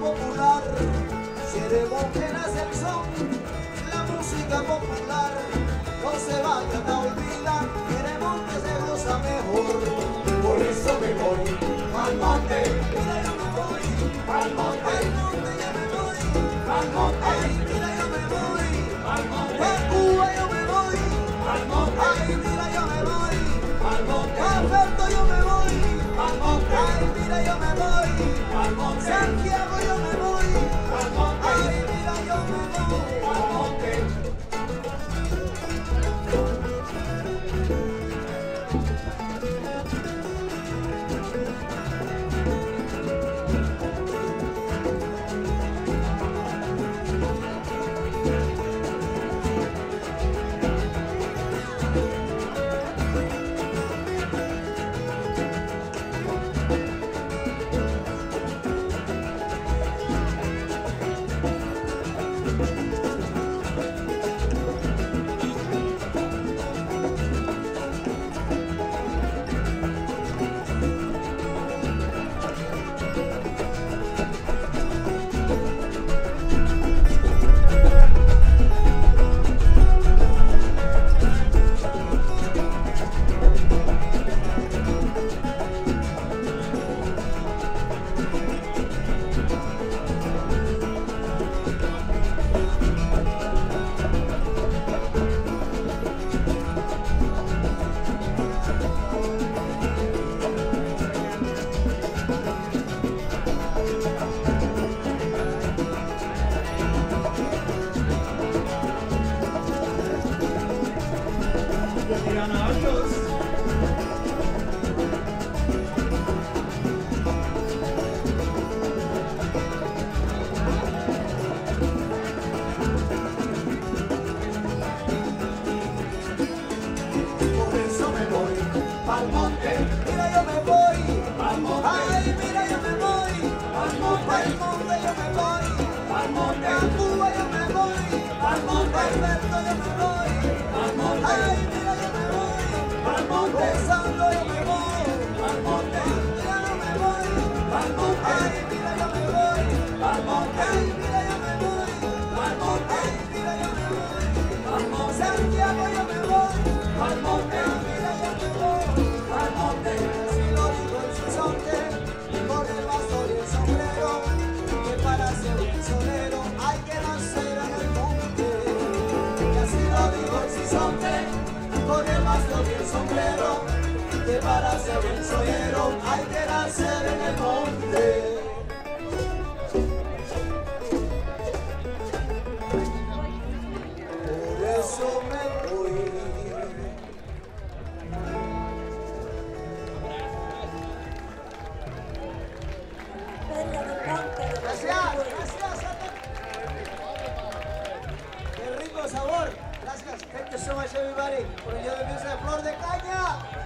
popular, seremos que nace el son, la música popular, no se vayan a olvidar, queremos que se goza mejor, por eso me voy al monte, mira yo me voy, al monte yo me voy, al monte, ay, mira yo me voy, al monte, a Cuba yo me voy, al monte, ay, mira yo me voy, al monte, a Puerto yo me voy, al monte, ay, mira yo me voy, al monte. Para ser un sonero hay que nacer en el monte. Por eso me voy. Gracias, gracias. Qué rico sabor. Gracias. Thank you so much everybody for enjoying the music of Flor de Caña.